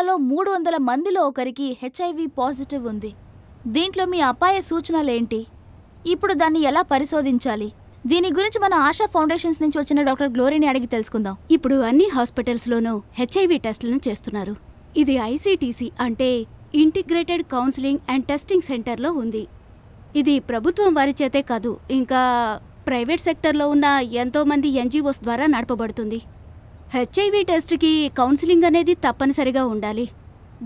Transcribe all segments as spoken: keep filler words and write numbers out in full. ఇండియాలో మూడు వందల మందిలో ఒకరికి హెచ్ఐవి పాజిటివ్ ఉంది. దీంట్లో మీ అపాయ సూచనలు ఏంటి? ఇప్పుడు దాన్ని ఎలా పరిశోధించాలి? దీని గురించి మన ఆశా ఫౌండేషన్స్ నుంచి వచ్చిన డాక్టర్ గ్లోరీని అడిగి తెలుసుకుందాం. ఇప్పుడు అన్ని హాస్పిటల్స్ లోనూ హెచ్ఐవి టెస్టులను చేస్తున్నారు. ఇది ఐ సి టి సి అంటే ఇంటిగ్రేటెడ్ కౌన్సిలింగ్ అండ్ టెస్టింగ్ సెంటర్లో ఉంది. ఇది ప్రభుత్వం వారి చేతే కాదు, ఇంకా ప్రైవేట్ సెక్టర్లో ఉన్న ఎంతో మంది ఎన్ జీ ఓస్ ద్వారా నడపబడుతుంది. హెచ్ఐవి టెస్ట్కి కౌన్సిలింగ్ అనేది తప్పనిసరిగా ఉండాలి.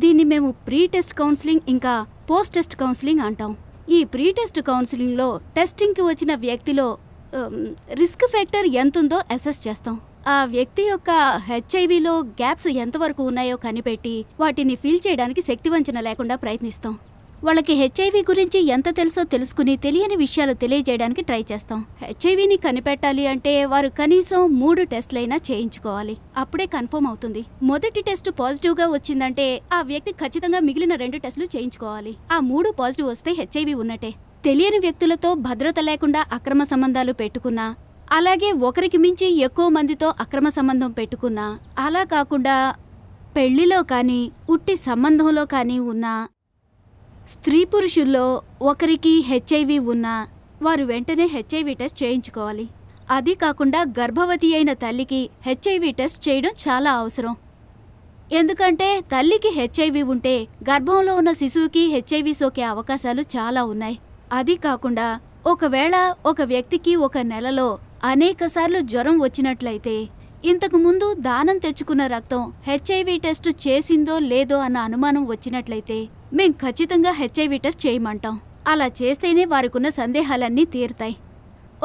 దీన్ని మేము ప్రీ టెస్ట్ కౌన్సిలింగ్ ఇంకా పోస్ట్ టెస్ట్ కౌన్సిలింగ్ అంటాం. ఈ ప్రీ టెస్ట్ కౌన్సిలింగ్లో టెస్టింగ్కి వచ్చిన వ్యక్తిలో రిస్క్ ఫ్యాక్టర్ ఎంతుందో అసెస్ చేస్తాం. ఆ వ్యక్తి యొక్క హెచ్ఐవిలో గ్యాప్స్ ఎంతవరకు ఉన్నాయో కనిపెట్టి వాటిని ఫిల్ చేయడానికి శక్తివంచన లేకుండా ప్రయత్నిస్తాం. వాళ్ళకి హెచ్ఐవి గురించి ఎంత తెలుసో తెలుసుకుని తెలియని విషయాలు తెలియజేయడానికి ట్రై చేస్తాం. హెచ్ఐవిని కనిపెట్టాలి అంటే వారు కనీసం మూడు టెస్టులైనా చేయించుకోవాలి, అప్పుడే కన్ఫర్మ్ అవుతుంది. మొదటి టెస్ట్ పాజిటివ్గా వచ్చిందంటే ఆ వ్యక్తి ఖచ్చితంగా మిగిలిన రెండు టెస్టులు చేయించుకోవాలి. ఆ మూడు పాజిటివ్ వస్తే హెచ్ఐవి ఉన్నట్టే. తెలియని వ్యక్తులతో భద్రత లేకుండా అక్రమ సంబంధాలు పెట్టుకున్నా, అలాగే ఒకరికి మించి ఎక్కువ మందితో అక్రమ సంబంధం పెట్టుకున్నా, అలా కాకుండా పెళ్లిలో కానీ ఉట్టి సంబంధంలో కానీ ఉన్నా, స్త్రీ పురుషుల్లో ఒకరికి హెచ్ఐవి ఉన్నా వారు వెంటనే హెచ్ఐవి టెస్ట్ చేయించుకోవాలి. అది కాకుండా గర్భవతి అయిన తల్లికి హెచ్ఐవి టెస్ట్ చేయడం చాలా అవసరం. ఎందుకంటే తల్లికి హెచ్ఐవి ఉంటే గర్భంలో ఉన్న శిశువుకి హెచ్ఐవి సోకే అవకాశాలు చాలా ఉన్నాయి. అది కాకుండా ఒకవేళ ఒక వ్యక్తికి ఒక నెలలో అనేక సార్లు జ్వరం వచ్చినట్లయితే ఇంతకుముందు దానం తెచ్చుకున్న రక్తం హెచ్ఐవి టెస్ట్ చేసిందో లేదో అన్న అనుమానం వచ్చినట్లయితే మేం ఖచ్చితంగా హెచ్ఐవి టెస్ట్ చేయమంటాం. అలా చేస్తేనే వారికున్న సందేహాలన్నీ తీరుతాయి.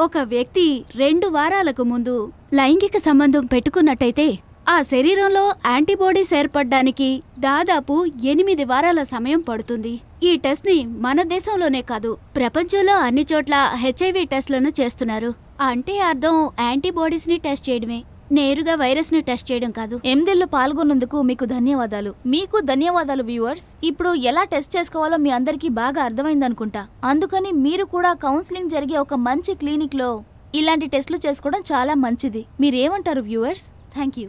ఒక వ్యక్తి రెండు వారాలకు ముందు లైంగిక సంబంధం పెట్టుకున్నట్టయితే ఆ శరీరంలో యాంటీబాడీస్ ఏర్పడడానికి దాదాపు ఎనిమిది వారాల సమయం పడుతుంది. ఈ టెస్ట్ని మన దేశంలోనే కాదు, ప్రపంచంలో అన్ని చోట్ల హెచ్ఐవి టెస్ట్లను చేస్తున్నారు. అంటే అర్థం యాంటీబాడీస్ని టెస్ట్ చేయడమే, నేరుగా వైరస్ని టెస్ట్ చేయడం కాదు. ఎందెల్లో పాల్గొన్నందుకు మీకు ధన్యవాదాలు. మీకు ధన్యవాదాలు వ్యూవర్స్. ఇప్పుడు ఎలా టెస్ట్ చేసుకోవాలో మీ అందరికీ బాగా అర్థమైందనుకుంటా. అందుకని మీరు కూడా కౌన్సిలింగ్ జరిగే ఒక మంచి క్లినిక్లో ఇలాంటి టెస్టులు చేసుకోవడం చాలా మంచిది. మీరేమంటారు వ్యూవర్స్? Thank you.